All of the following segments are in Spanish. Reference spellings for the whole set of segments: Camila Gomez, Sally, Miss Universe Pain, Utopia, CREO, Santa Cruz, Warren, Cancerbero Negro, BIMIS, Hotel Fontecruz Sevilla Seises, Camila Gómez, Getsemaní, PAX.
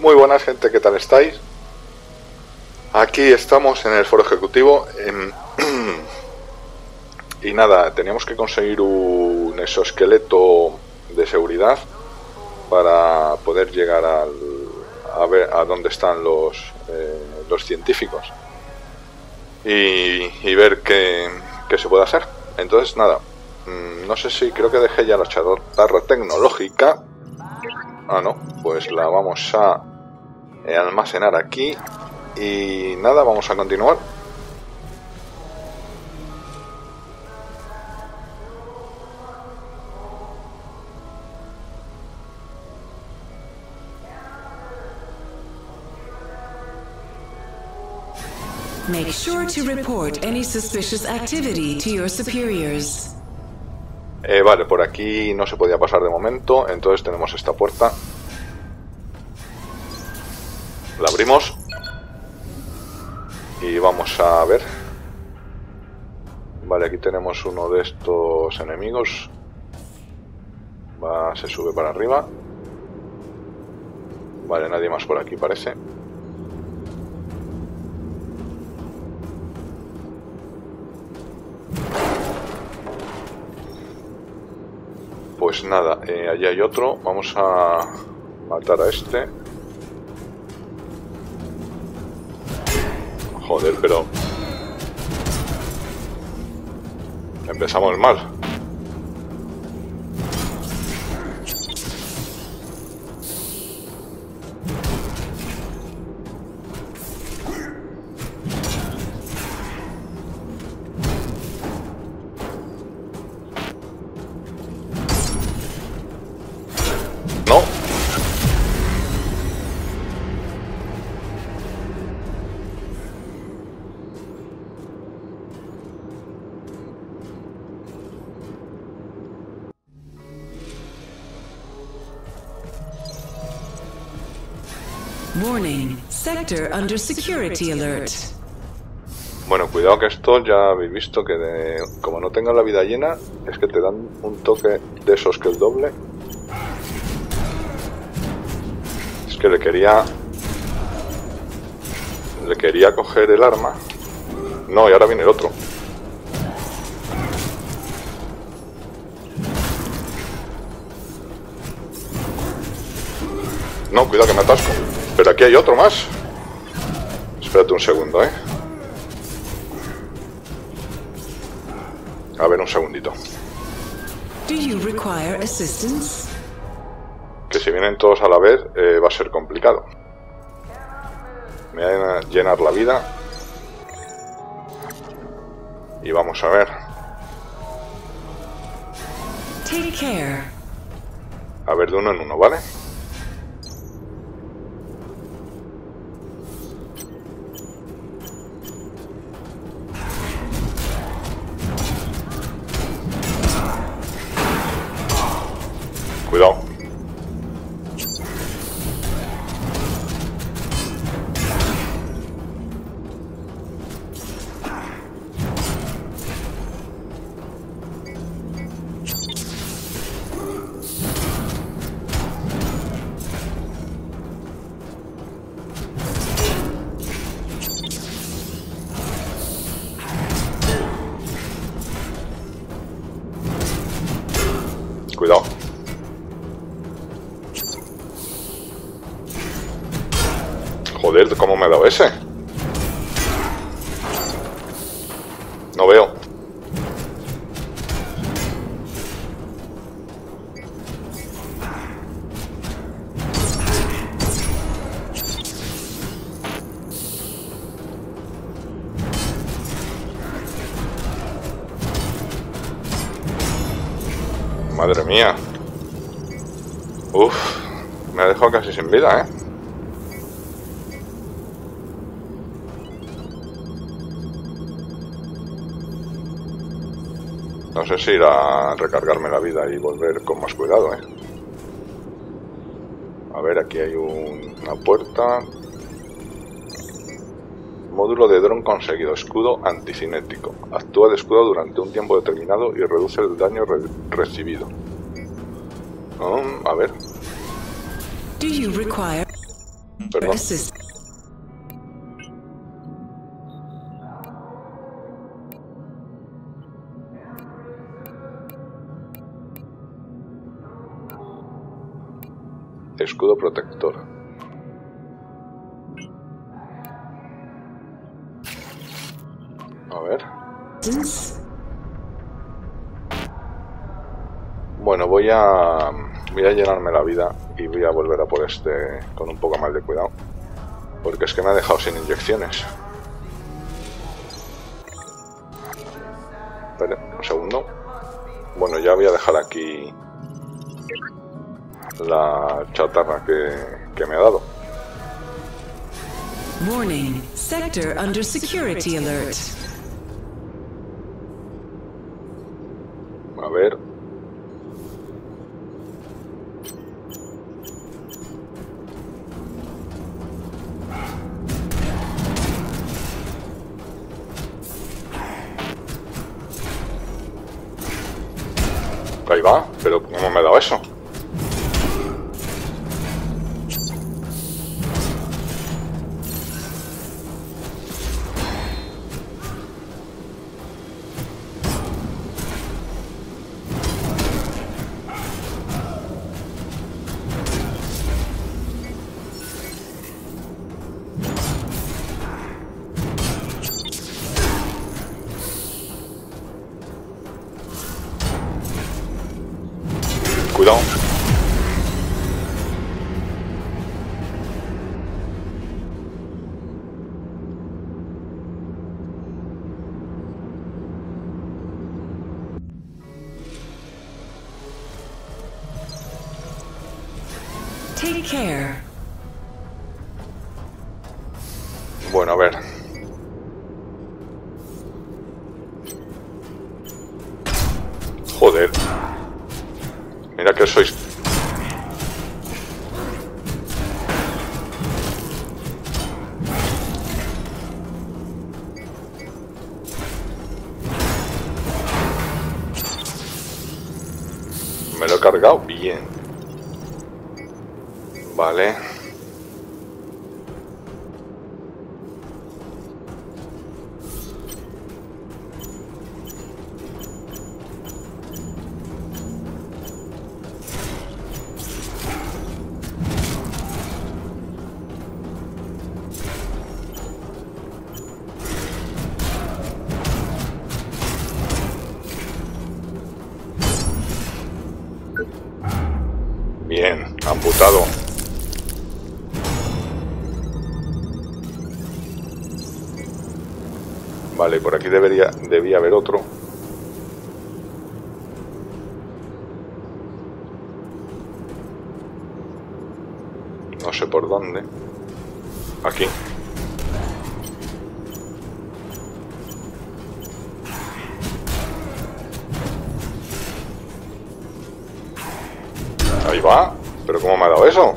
Muy buenas, gente, ¿qué tal estáis? Aquí estamos en el foro ejecutivo y nada, teníamos que conseguir un exoesqueleto de seguridad para poder llegar a ver a dónde están los científicos y ver qué se puede hacer. Entonces nada, no sé si creo que dejé ya la chatarra tecnológica. Ah, no, pues la vamos a almacenar aquí y nada, vamos a continuar. Make sure to report any suspicious activity to your superiors. Vale, por aquí no se podía pasar de momento, entonces tenemos esta puerta. La abrimos. Y vamos a ver. Vale, aquí tenemos uno de estos enemigos. Va, se sube para arriba. Vale, nadie más por aquí parece. Pues nada, allí hay otro. Vamos a matar a este. Joder, pero... empezamos mal. Warning, sector under security alert. Bueno, cuidado, que esto ya habéis visto que como no tengas la vida llena, es que te dan un toque de esos que el doble. Es que le quería coger el arma. No, y ahora viene el otro. No, cuidado que me atasco. Pero aquí hay otro más. Espérate un segundo, ¿eh? A ver, un segundito. Que si vienen todos a la vez, va a ser complicado. Me voy a llenar la vida. Y vamos a ver. A ver, de uno en uno, ¿vale? Cuidado. Cuidado. Joder, ¿cómo me ha dado ese? No veo. Madre mía. Uf, me ha dejado casi sin vida, ¿eh? No sé si ir a recargarme la vida y volver con más cuidado, ¿eh? A ver, aquí hay una puerta. Módulo de dron conseguido. Escudo anticinético. Actúa de escudo durante un tiempo determinado y reduce el daño recibido. A ver. Perdón. Escudo protector. A ver. Bueno, voy a llenarme la vida y voy a volver a por este con un poco más de cuidado, porque es que me ha dejado sin inyecciones. Espera, un segundo. Bueno, ya voy a dejar aquí la chatarra que me ha dado. Warning, sector under security alert. A ver. Ahí va, pero ¿cómo me ha dado eso? Cuidado. Take care. Bueno, a ver. Joder. Mira que sois... Me lo he cargado bien. Vale. Bien, amputado. Vale, por aquí debía haber otro. No sé por dónde. Aquí. Ahí va, pero ¿cómo me ha dado eso?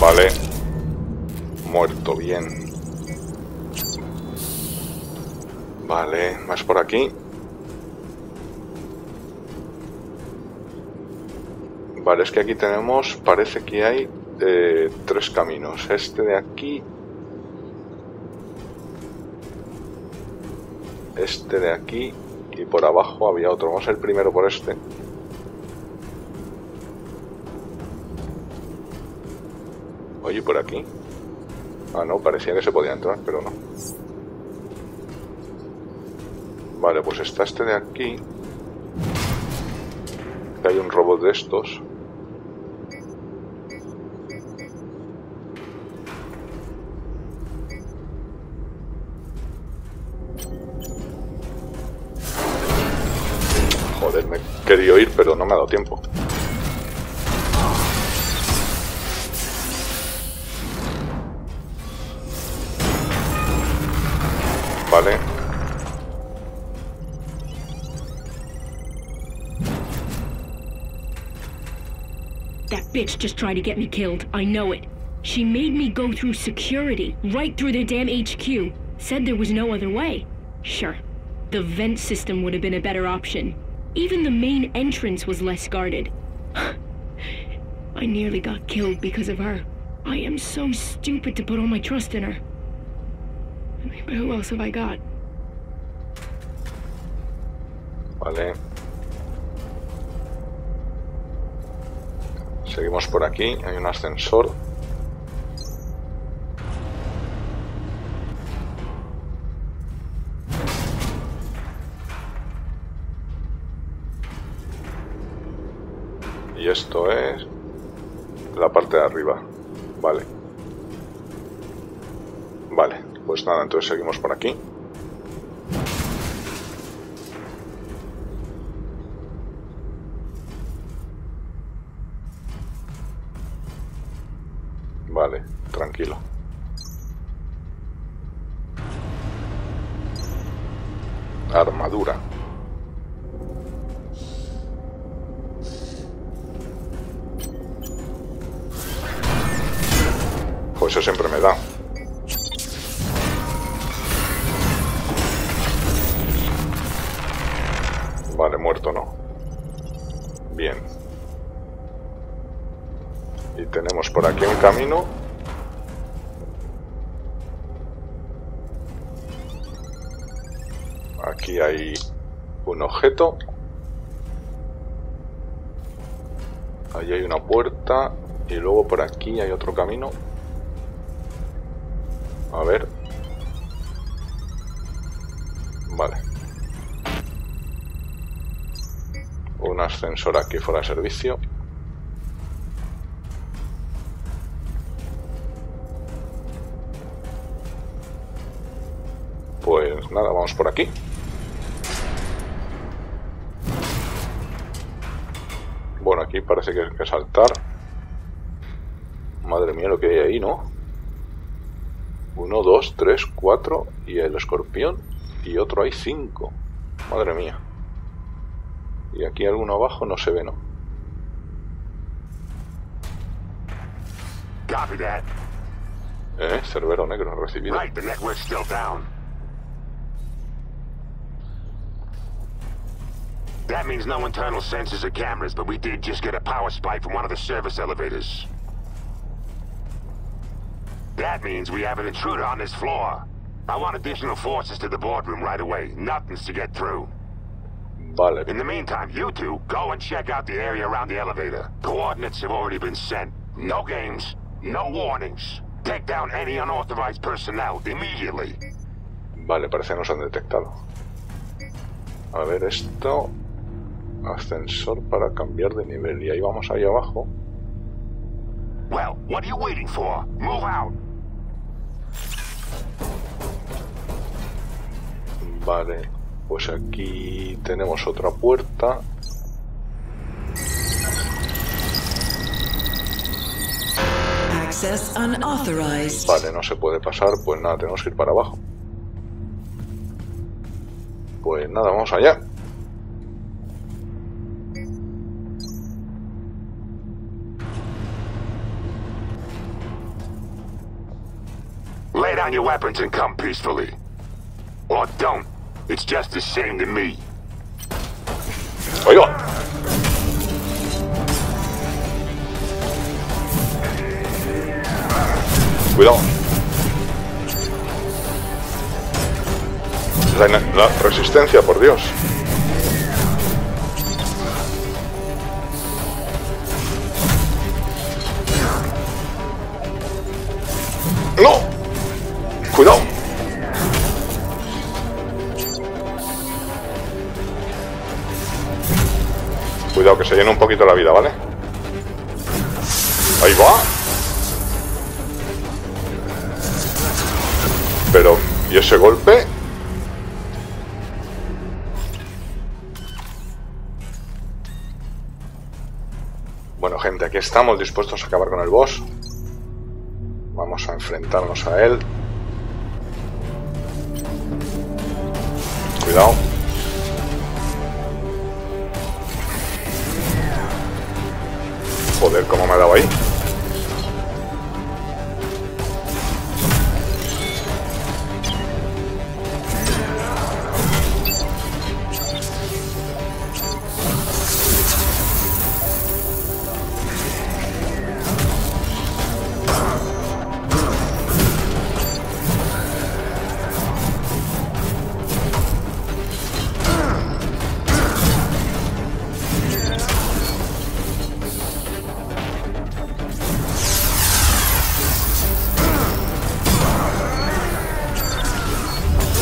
Vale, muerto, bien. Vale, más por aquí. Vale, es que aquí tenemos, parece que hay tres caminos. Este de aquí. Este de aquí. Y por abajo había otro. Vamos a ir primero por este. Oye, ¿por aquí? Ah, no, parecía que se podía entrar, pero no. Vale, pues está este de aquí. Que hay un robot de estos. Joder, me quería ir, pero no me ha dado tiempo. Vale. That bitch just tried to get me killed. I know it. She made me go through security, right through their damn HQ. Said there was no other way. Sure, the vent system would have been a better option. Even the main entrance was less guarded. I nearly got killed because of her. I am so stupid to put all my trust in her. I mean, but who else have I got? Vale. Seguimos por aquí, hay un ascensor. Y esto es la parte de arriba. Vale. Vale, pues nada, entonces seguimos por aquí. Vale, tranquilo. Armadura. Pues eso siempre me da. Vale, muerto no. Bien. Y tenemos por aquí un camino. Aquí hay un objeto. Ahí hay una puerta. Y luego por aquí hay otro camino. A ver. Vale. Un ascensor aquí fuera de servicio. Pues nada, vamos por aquí. Bueno, aquí parece que hay que saltar. Madre mía lo que hay ahí, ¿no? 1, 2, 3, 4 y el escorpión y otro hay 5. Madre mía. Y aquí alguno abajo no se ve, ¿no? Cerbero Negro recibido. That means no internal sensors or cameras, but we did just get a power spike from one of the service elevators. That means we have an intruder on this floor. I want additional forces to the boardroom right away. Nothing's to get through. Vale. In the meantime, you two, go and check out the area around the elevator. Coordinates have already been sent. No games, no warnings. Take down any unauthorized personnel immediately. Vale, parece que nos han detectado. A ver esto. Ascensor para cambiar de nivel. Y ahí vamos, ahí abajo. Well, what are you waiting for? Move out. Vale, pues aquí tenemos otra puerta. Access unauthorized. Vale, no se puede pasar, pues nada, tenemos que ir para abajo. Pues nada, vamos allá. Lay down your weapons and come peacefully. Or don't. It's just the same to me. Oiga. Cuidado. La resistencia, por Dios. ¡No! ¡Cuidado! Cuidado, que se llena un poquito la vida, ¿vale? ¡Ahí va! Pero, ¿y ese golpe? Bueno, gente, aquí estamos dispuestos a acabar con el boss. Vamos a enfrentarnos a él. Cuidado. Joder, cómo me ha dado ahí.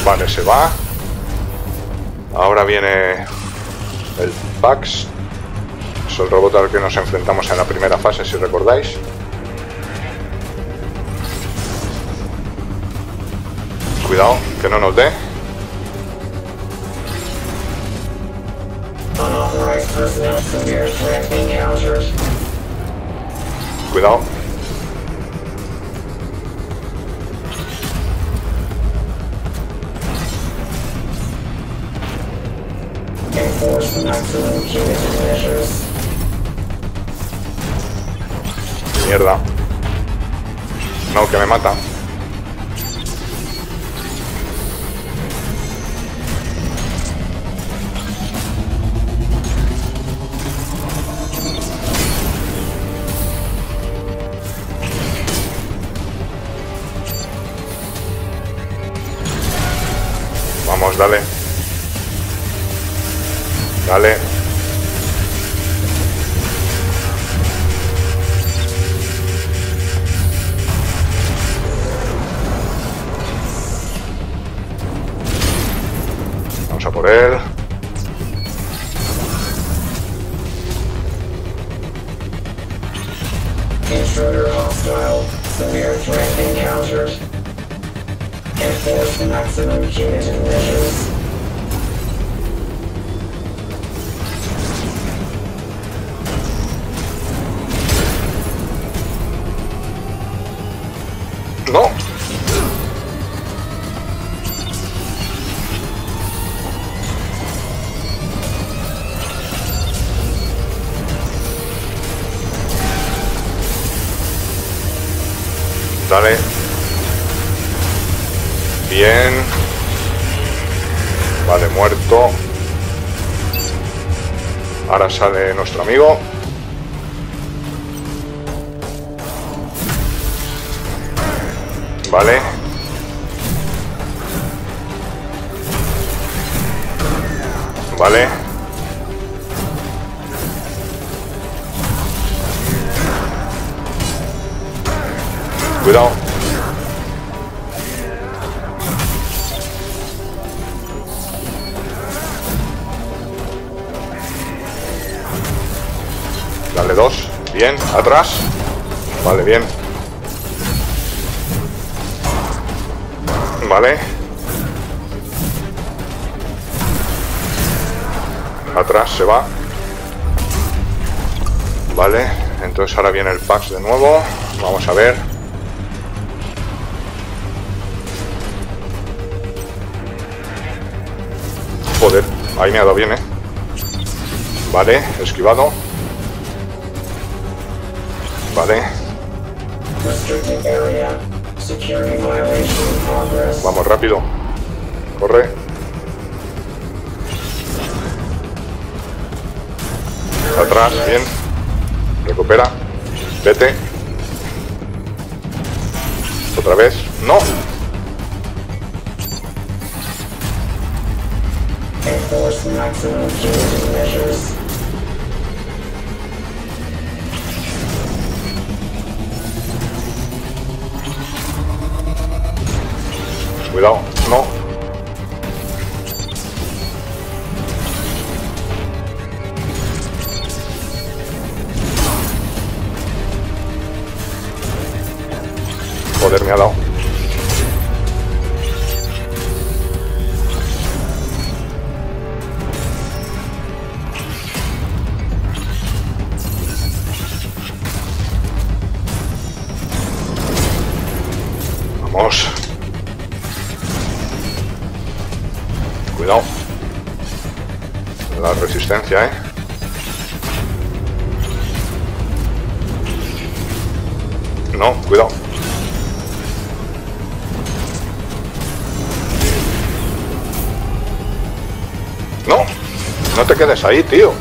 Vale, se va. Ahora viene el PAX. Es el robot al que nos enfrentamos en la primera fase, si recordáis. Cuidado, que no nos dé. Cuidado. Mierda. No, que me mata. Vamos, dale. Dale. Vamos a por él. No. Dale. Bien. Vale, muerto. Ahora sale nuestro amigo. Vale. Vale. Cuidado. Dale dos. Bien. Atrás. Vale, bien. Vale. Atrás se va. Vale, entonces ahora viene el PAX de nuevo. Vamos a ver. Joder, ahí me ha dado bien, ¿eh? Vale, esquivado. Vale. Vamos rápido. Corre. Atrás, bien. Recupera. Vete. Otra vez. ¡No! Cuidado, no. Joder, me ha dado. Vamos. Cuidado. La resistencia, ¿eh? No, cuidado. No, no te quedes ahí, tío.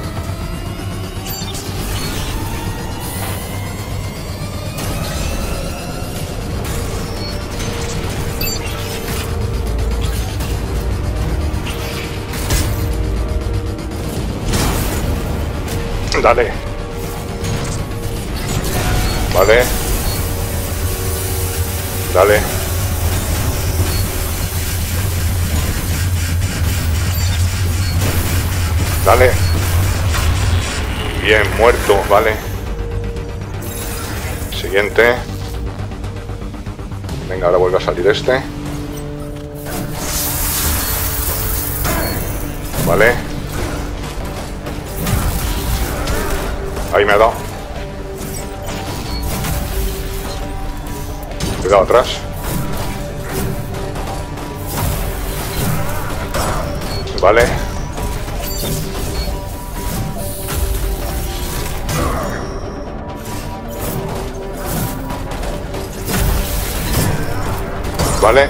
Dale. Vale. Dale. Dale. Bien, muerto, vale. Siguiente. Venga, ahora vuelve a salir este. Vale. Ahí me ha dado. Cuidado atrás. Vale. Vale.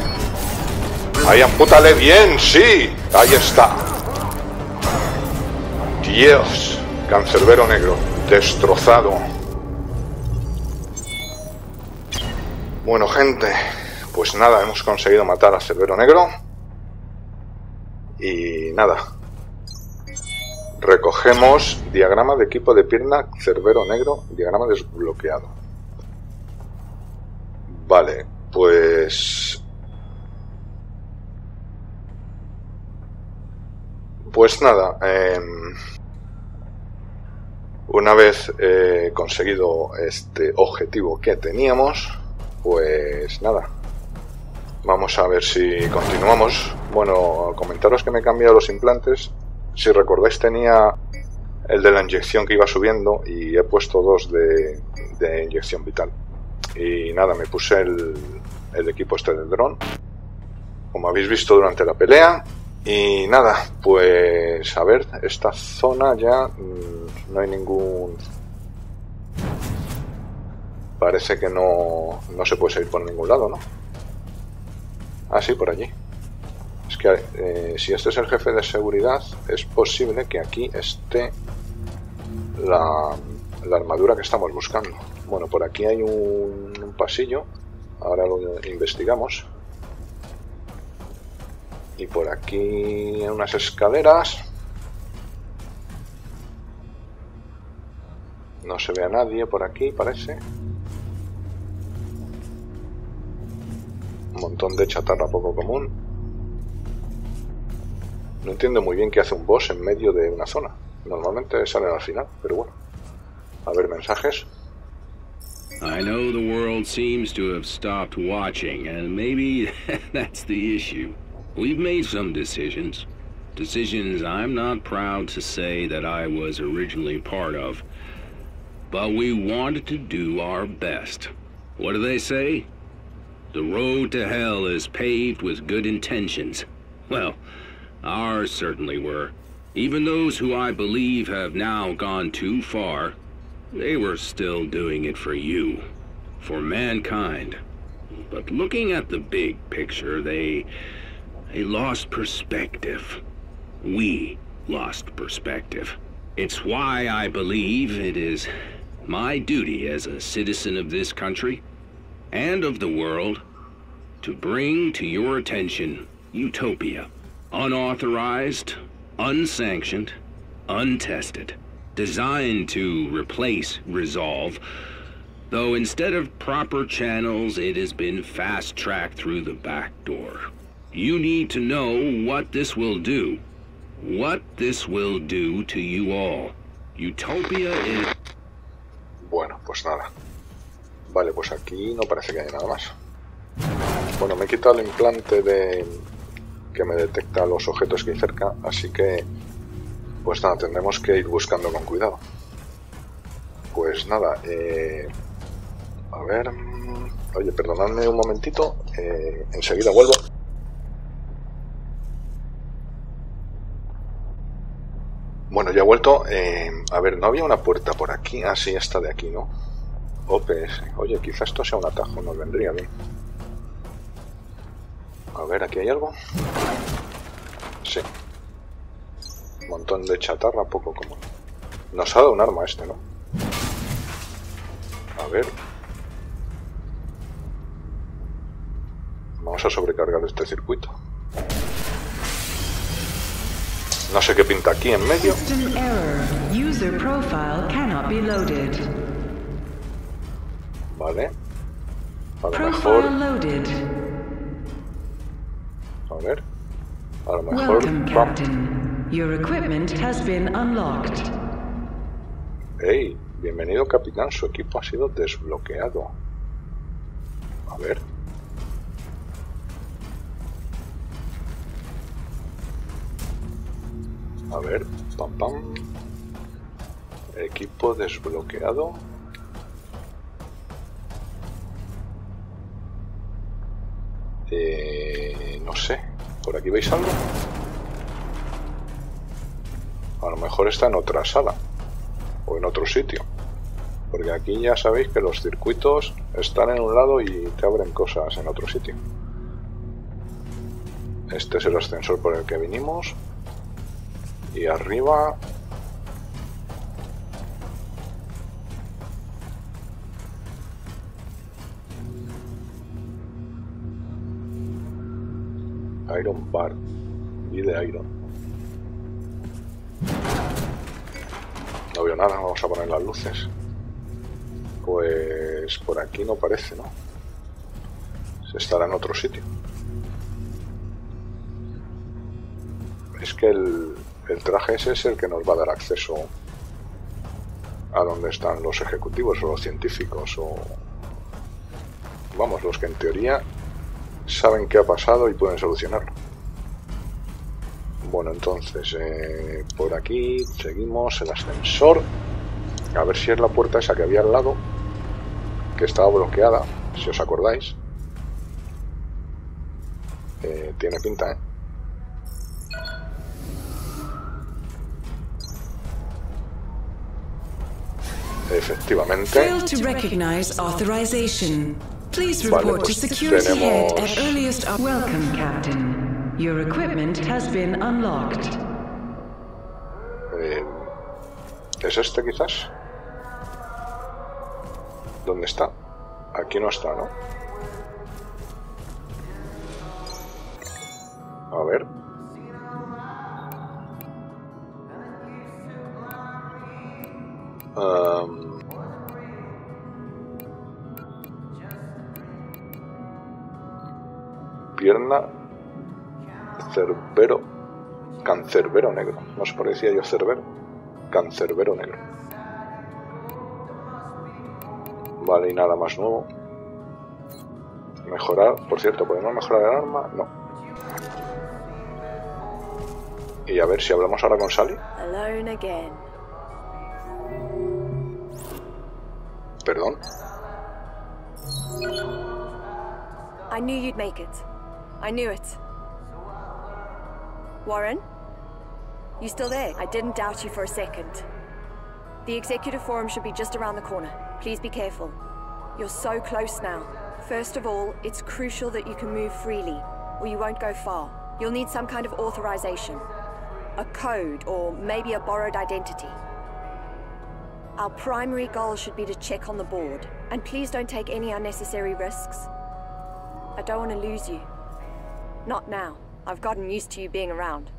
Ahí, ampútale bien, sí. Ahí está. Dios. Cancerbero negro. Destrozado. Bueno, gente. Pues nada, hemos conseguido matar a Cancerbero negro. Y nada. Recogemos diagrama de equipo de pierna Cancerbero negro, diagrama desbloqueado. Vale, pues... pues nada. Una vez conseguido este objetivo que teníamos, pues nada. Vamos a ver si continuamos. Bueno, comentaros que me he cambiado los implantes. Si recordáis, tenía el de la inyección que iba subiendo y he puesto dos de inyección vital. Y nada, me puse el equipo este del dron, como habéis visto durante la pelea. Y nada, pues a ver, esta zona ya no hay ningún... parece que no se puede salir por ningún lado, ¿no? Ah, sí, por allí. Es que si este es el jefe de seguridad, es posible que aquí esté la armadura que estamos buscando. Bueno, por aquí hay un pasillo. Ahora lo investigamos. Y por aquí hay unas escaleras. No se ve a nadie por aquí, parece. Un montón de chatarra poco común. No entiendo muy bien qué hace un boss en medio de una zona. Normalmente salen al final, pero bueno. A ver, mensajes. I know the world seems to have stopped watching, and maybe that's the issue. We've made some decisions I'm not proud to say that I was originally part of, but we wanted to do our best. What do they say? The road to hell is paved with good intentions. Well, ours certainly were. Even those who I believe have now gone too far, they were still doing it for you, for mankind. But looking at the big picture, they lost perspective. We lost perspective. It's why I believe it is my duty as a citizen of this country and of the world to bring to your attention Utopia. Unauthorized, unsanctioned, untested. Designed to replace resolve, though instead of proper channels, it has been fast-tracked through the back door. You need to know what this will do. What this will do to you all. Utopia is... Bueno, pues nada. Vale, pues aquí no parece que haya nada más. Bueno, me he quitado el implante de... que me detecta los objetos que hay cerca, así que... pues nada, tendremos que ir buscando con cuidado. Pues nada, a ver... oye, perdonadme un momentito, enseguida vuelvo. Bueno, ya he vuelto. A ver, ¿no había una puerta por aquí? Ah, sí, esta de aquí, ¿no? OPS. Oye, quizás esto sea un atajo, nos vendría bien. A ver, ¿aquí hay algo? Sí. Un montón de chatarra, poco común. Nos ha dado un arma este, ¿no? A ver. Vamos a sobrecargar este circuito. No sé qué pinta aquí en medio. Vale. A lo mejor... a ver. A lo mejor... Your equipment has been unlocked. Hey, bienvenido capitán, su equipo ha sido desbloqueado. A ver. A ver, pam pam. Equipo desbloqueado. No sé, ¿por aquí veis algo? A lo mejor está en otra sala o en otro sitio, porque aquí ya sabéis que los circuitos están en un lado y te abren cosas en otro sitio. Este es el ascensor por el que vinimos. Y arriba... Iron Bar. Y de Iron. No veo nada, vamos a poner las luces. Pues... por aquí no parece, ¿no? Se estará en otro sitio. Es que el traje ese es el que nos va a dar acceso a donde están los ejecutivos o los científicos o... vamos, los que en teoría saben qué ha pasado y pueden solucionarlo. Bueno, entonces, por aquí seguimos el ascensor. A ver si es la puerta esa que había al lado, que estaba bloqueada, si os acordáis. Tiene pinta, ¿eh? Efectivamente. Vale, pues tenemos... ¿es este quizás? ¿Dónde está? Aquí no está, ¿no? A ver. Pierna Cerbero, Cancerbero Negro. No se parecía yo Cerbero. Cancerbero Negro. Vale, y nada más nuevo. Mejorar, por cierto, ¿podemos mejorar el arma? No. Y a ver si hablamos ahora con Sally. Perdón. I knew you'd make it. I knew it. Warren? You still there? I didn't doubt you for a second. The executive forum should be just around the corner. Please be careful. You're so close now. First of all, it's crucial that you can move freely, or you won't go far. You'll need some kind of authorization. A code, or maybe a borrowed identity. Our primary goal should be to check on the board. And please don't take any unnecessary risks. I don't want to lose you. Not now. I've gotten used to you being around.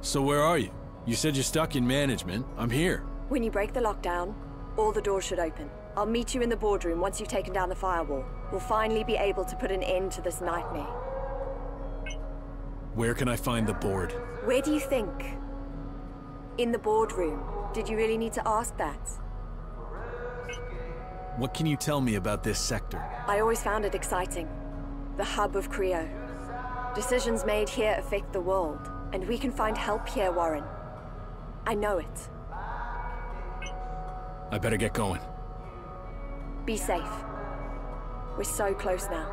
So where are you? You said you're stuck in management. I'm here. When you break the lockdown, all the doors should open. I'll meet you in the boardroom once you've taken down the firewall. We'll finally be able to put an end to this nightmare. Where can I find the board? Where do you think? In the boardroom. Did you really need to ask that? What can you tell me about this sector? I always found it exciting. The hub of CREO. Decisions made here affect the world, and we can find help here, Warren. I know it. I better get going. Be safe. We're so close now.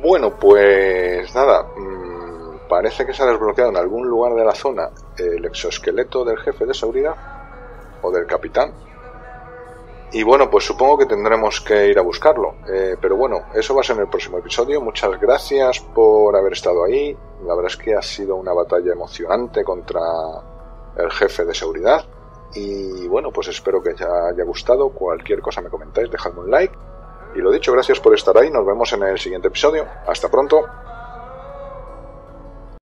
Bueno, pues nada. Parece que se ha desbloqueado en algún lugar de la zona el exoesqueleto del jefe de seguridad o del capitán. Y bueno, pues supongo que tendremos que ir a buscarlo. Pero bueno, eso va a ser en el próximo episodio. Muchas gracias por haber estado ahí. La verdad es que ha sido una batalla emocionante contra el jefe de seguridad. Y bueno, pues espero que ya haya gustado. Cualquier cosa me comentáis, dejadme un like. Y lo dicho, gracias por estar ahí. Nos vemos en el siguiente episodio. Hasta pronto.